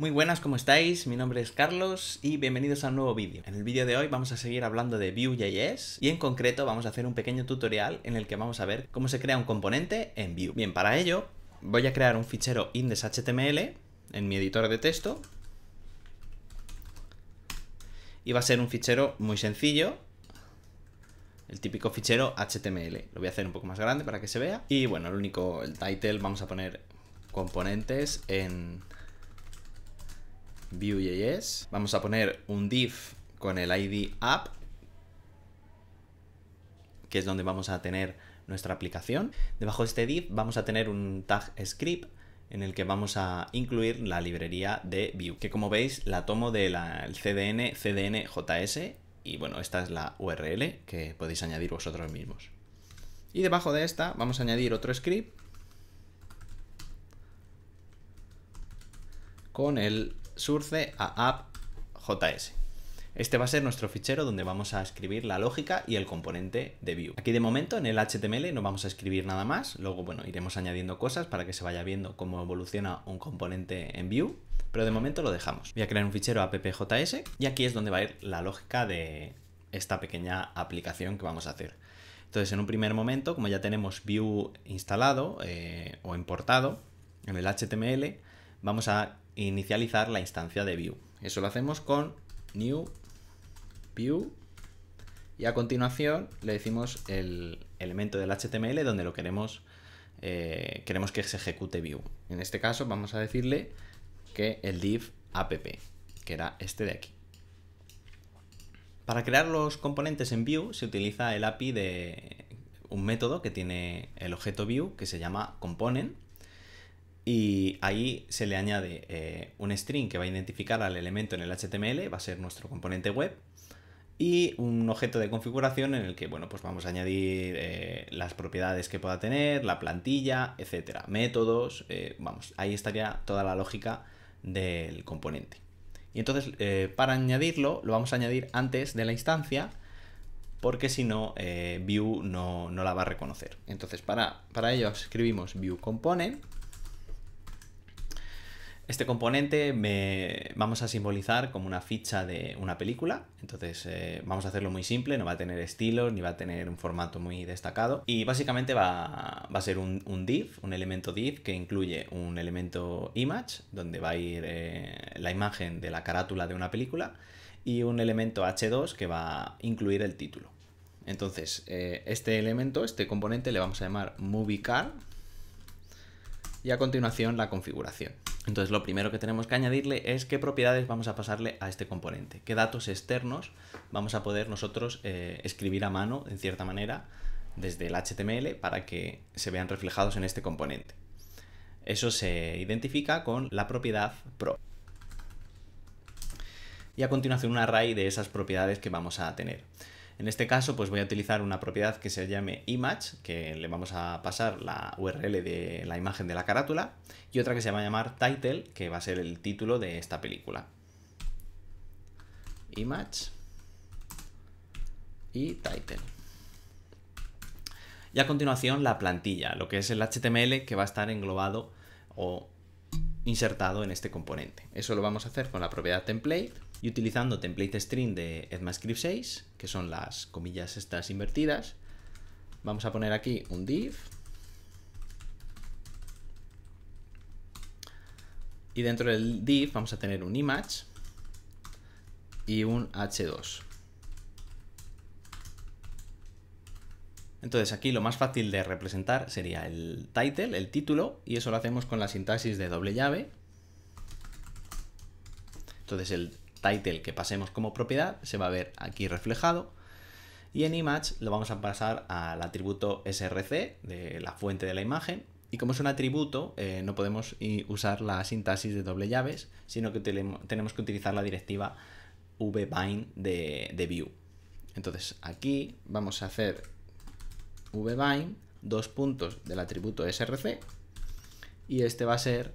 Muy buenas, ¿cómo estáis? Mi nombre es Carlos y bienvenidos a un nuevo vídeo. En el vídeo de hoy vamos a seguir hablando de Vue.js y en concreto vamos a hacer un pequeño tutorial en el que vamos a ver cómo se crea un componente en Vue. Bien, para ello voy a crear un fichero index.html en mi editor de texto y va a ser un fichero muy sencillo, el típico fichero HTML. Lo voy a hacer un poco más grande para que se vea y bueno, el title vamos a poner componentes en Vue.js. Vamos a poner un div con el id app, que es donde vamos a tener nuestra aplicación. Debajo de este div vamos a tener un tag script en el que vamos a incluir la librería de Vue, que como veis la tomo del cdnjs y bueno, esta es la URL que podéis añadir vosotros mismos. Y debajo de esta vamos a añadir otro script con el source a app.js. Este va a ser nuestro fichero donde vamos a escribir la lógica y el componente de Vue. Aquí de momento en el HTML no vamos a escribir nada más, luego bueno, iremos añadiendo cosas para que se vaya viendo cómo evoluciona un componente en Vue, pero de momento lo dejamos. Voy a crear un fichero app.js y aquí es donde va a ir la lógica de esta pequeña aplicación que vamos a hacer. Entonces en un primer momento, como ya tenemos Vue instalado o importado en el HTML, vamos a inicializar la instancia de Vue. Eso lo hacemos con new Vue y a continuación le decimos el elemento del HTML donde lo queremos que se ejecute Vue. En este caso vamos a decirle que el div app, que era este de aquí. Para crear los componentes en Vue se utiliza el API de un método que tiene el objeto Vue que se llama component. Y ahí se le añade un string que va a identificar al elemento en el HTML, va a ser nuestro componente web, y un objeto de configuración en el que, bueno, pues vamos a añadir las propiedades que pueda tener, la plantilla, etcétera, métodos, vamos, ahí estaría toda la lógica del componente. Y entonces, para añadirlo, lo vamos a añadir antes de la instancia, porque si no, Vue no la va a reconocer. Entonces, para ello escribimos Vue component. Este componente vamos a simbolizar como una ficha de una película, entonces vamos a hacerlo muy simple, no va a tener estilos ni va a tener un formato muy destacado y básicamente va a ser un div, un elemento div que incluye un elemento image donde va a ir la imagen de la carátula de una película y un elemento h2 que va a incluir el título. Entonces este componente le vamos a llamar MovieCard y a continuación la configuración. Entonces lo primero que tenemos que añadirle es qué propiedades vamos a pasarle a este componente, qué datos externos vamos a poder nosotros escribir a mano, en cierta manera, desde el HTML para que se vean reflejados en este componente. Eso se identifica con la propiedad prop. Y a continuación un array de esas propiedades que vamos a tener. En este caso pues voy a utilizar una propiedad que se llame image, que le vamos a pasar la URL de la imagen de la carátula, y otra que se va a llamar title, que va a ser el título de esta película. Image y title. Y a continuación la plantilla, lo que es el HTML que va a estar englobado o insertado en este componente. Eso lo vamos a hacer con la propiedad template y utilizando template string de ECMAScript 6, que son las comillas estas invertidas, vamos a poner aquí un div y dentro del div vamos a tener un image y un h2. Entonces aquí lo más fácil de representar sería el title, el título, y eso lo hacemos con la sintaxis de doble llave. Entonces el title que pasemos como propiedad se va a ver aquí reflejado y en image lo vamos a pasar al atributo src de la fuente de la imagen y como es un atributo no podemos usar la sintaxis de doble llaves, sino que tenemos que utilizar la directiva v-bind de Vue. Entonces aquí vamos a hacer v-bind, 2 puntos del atributo src y este va a ser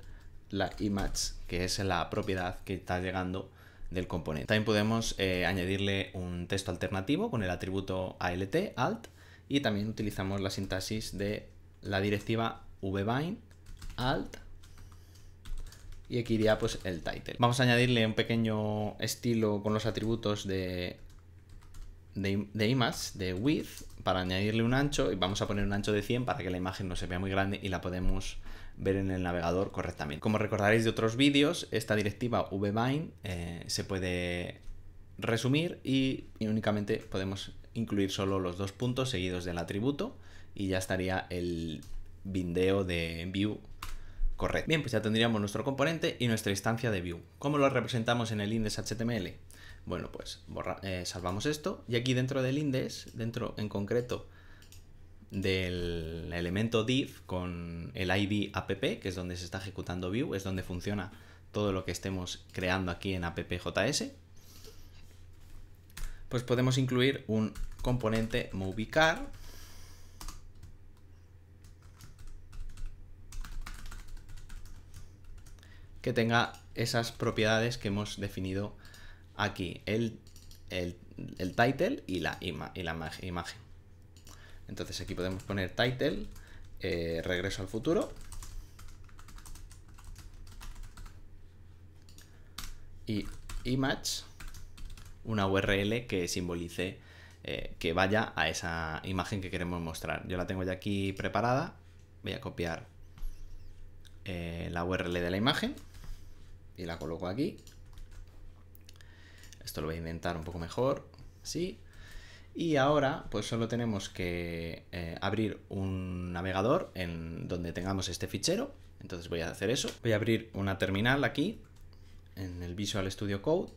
la image, que es la propiedad que está llegando del componente. También podemos añadirle un texto alternativo con el atributo alt y también utilizamos la sintaxis de la directiva v-bind alt y aquí iría pues el title. Vamos a añadirle un pequeño estilo con los atributos de image, de width, para añadirle un ancho, y vamos a poner un ancho de 100 para que la imagen no se vea muy grande y la podemos ver en el navegador correctamente. Como recordaréis de otros vídeos, esta directiva v-bind se puede resumir y únicamente podemos incluir solo los dos puntos seguidos del atributo y ya estaría el bindeo de Vue correcto. Bien, pues ya tendríamos nuestro componente y nuestra instancia de Vue. ¿Cómo lo representamos en el index HTML? Bueno, pues salvamos esto y aquí dentro del index, dentro en concreto del elemento div con el id app, que es donde se está ejecutando Vue, es donde funciona todo lo que estemos creando aquí en app.js, pues podemos incluir un componente MovieCard que tenga esas propiedades que hemos definido aquí, el title y la imagen. Entonces aquí podemos poner title, regreso al futuro, y image, una URL que simbolice que vaya a esa imagen que queremos mostrar. Yo la tengo ya aquí preparada, voy a copiar la URL de la imagen y la coloco aquí. Esto lo voy a indentar un poco mejor, sí. Y ahora pues solo tenemos que abrir un navegador en donde tengamos este fichero. Entonces voy a hacer eso. Voy a abrir una terminal aquí en el Visual Studio Code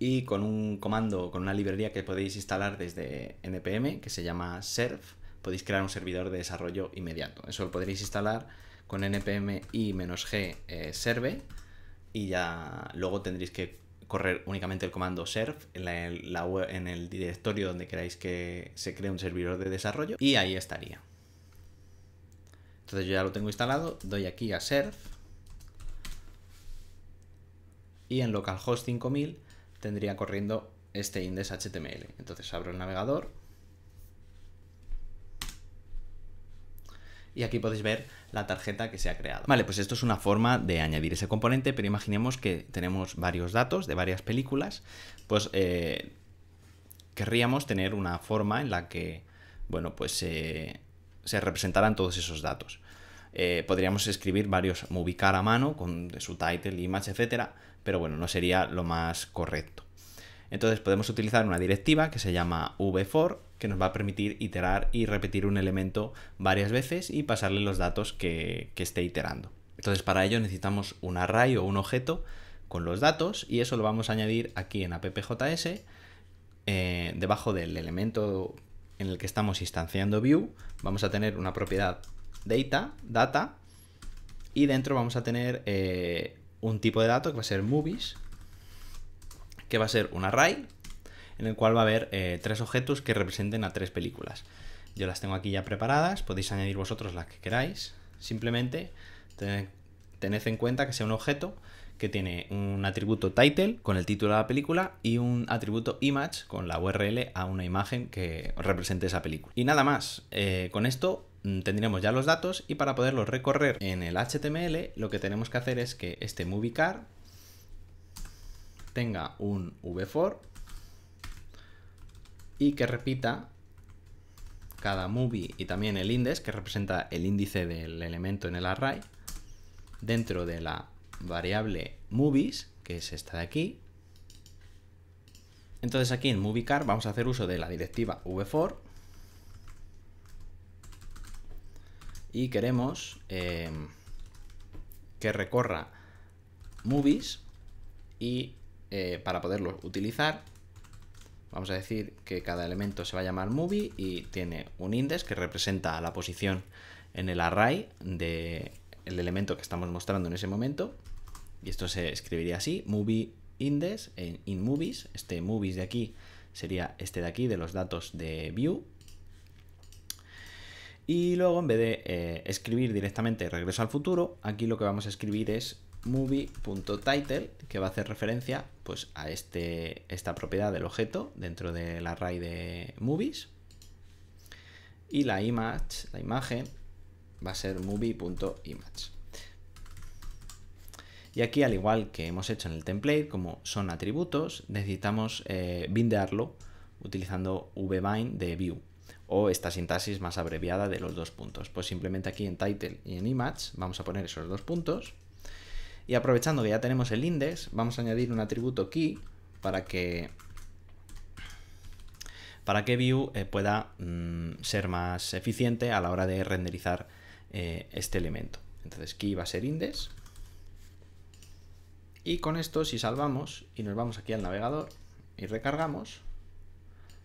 y con un comando, con una librería que podéis instalar desde npm que se llama serve, podéis crear un servidor de desarrollo inmediato. Eso lo podréis instalar con npm i-g serve y ya luego tendréis que correr únicamente el comando serve en el directorio donde queráis que se cree un servidor de desarrollo y ahí estaría. Entonces yo ya lo tengo instalado, doy aquí a serve y en localhost 5000 tendría corriendo este index HTML. Entonces abro el navegador y aquí podéis ver la tarjeta que se ha creado. Vale, pues esto es una forma de añadir ese componente, pero imaginemos que tenemos varios datos de varias películas, pues querríamos tener una forma en la que, bueno, pues se representaran todos esos datos. Podríamos escribir varios MovieCard a mano con su title, image, etcétera, pero bueno, no sería lo más correcto. Entonces podemos utilizar una directiva que se llama v-for, que nos va a permitir iterar y repetir un elemento varias veces y pasarle los datos que esté iterando. Entonces para ello necesitamos un array o un objeto con los datos y eso lo vamos a añadir aquí en app.js, debajo del elemento en el que estamos instanciando Vue. Vamos a tener una propiedad data y dentro vamos a tener un tipo de dato que va a ser movies, que va a ser un array en el cual va a haber tres objetos que representen a tres películas. Yo las tengo aquí ya preparadas, podéis añadir vosotros las que queráis. Simplemente tened en cuenta que sea un objeto que tiene un atributo title con el título de la película y un atributo image con la URL a una imagen que represente esa película. Y nada más, con esto tendremos ya los datos y para poderlos recorrer en el HTML lo que tenemos que hacer es que este MovieCard tenga un v-for y que repita cada movie y también el index, que representa el índice del elemento en el array, dentro de la variable movies, que es esta de aquí. Entonces aquí en MovieCard vamos a hacer uso de la directiva v-for y queremos que recorra movies y para poderlo utilizar vamos a decir que cada elemento se va a llamar movie y tiene un index que representa la posición en el array del elemento que estamos mostrando en ese momento. Y esto se escribiría así, movie index in movies. Este movies de aquí sería este de aquí, de los datos de Vue. Y luego en vez de escribir directamente regreso al futuro, aquí lo que vamos a escribir es movie.title, que va a hacer referencia pues a esta propiedad del objeto dentro del array de movies, y la imagen va a ser movie.image. Y aquí, al igual que hemos hecho en el template, como son atributos, necesitamos bindearlo utilizando v-bind de Vue o esta sintaxis más abreviada de los dos puntos. Pues simplemente aquí en title y en image vamos a poner esos dos puntos. Y aprovechando que ya tenemos el index, vamos a añadir un atributo key para que Vue pueda ser más eficiente a la hora de renderizar este elemento. Entonces key va a ser index. Y con esto, si salvamos y nos vamos aquí al navegador y recargamos,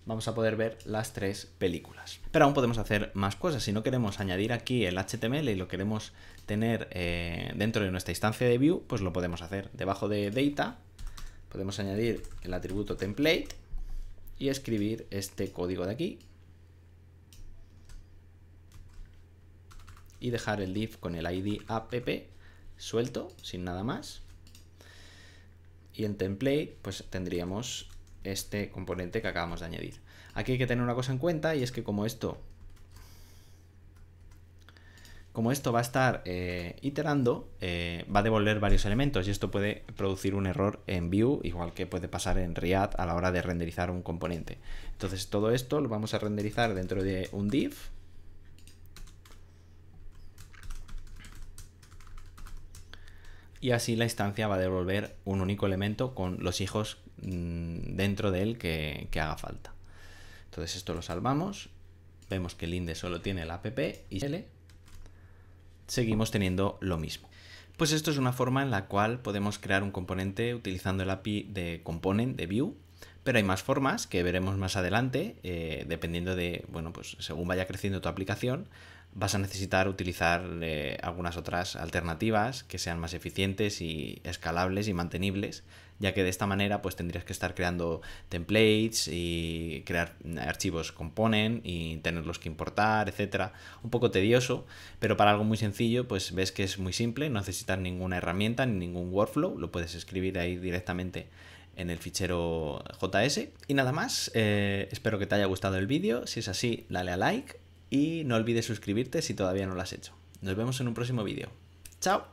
vamos a poder ver las tres películas. Pero aún podemos hacer más cosas. Si no queremos añadir aquí el HTML y lo queremos tener dentro de nuestra instancia de Vue, pues lo podemos hacer. Debajo de Data podemos añadir el atributo Template y escribir este código de aquí y dejar el div con el id app suelto, sin nada más. Y en Template pues tendríamos este componente que acabamos de añadir. Aquí hay que tener una cosa en cuenta, y es que como esto va a estar iterando, va a devolver varios elementos, y esto puede producir un error en Vue, igual que puede pasar en React a la hora de renderizar un componente. Entonces todo esto lo vamos a renderizar dentro de un div, y así la instancia va a devolver un único elemento con los hijos dentro de él que haga falta. Entonces esto lo salvamos, vemos que el index solo tiene el app y l, seguimos teniendo lo mismo. Pues esto es una forma en la cual podemos crear un componente utilizando el API de component de Vue, pero hay más formas que veremos más adelante, dependiendo de, bueno, pues según vaya creciendo tu aplicación, vas a necesitar utilizar algunas otras alternativas que sean más eficientes y escalables y mantenibles, ya que de esta manera pues tendrías que estar creando templates y crear archivos component y tenerlos que importar, etcétera. Un poco tedioso, pero para algo muy sencillo pues ves que es muy simple, no necesitas ninguna herramienta ni ningún workflow, lo puedes escribir ahí directamente en el fichero JS. Y nada más, espero que te haya gustado el vídeo. Si es así, dale a like. Y no olvides suscribirte si todavía no lo has hecho. Nos vemos en un próximo vídeo. ¡Chao!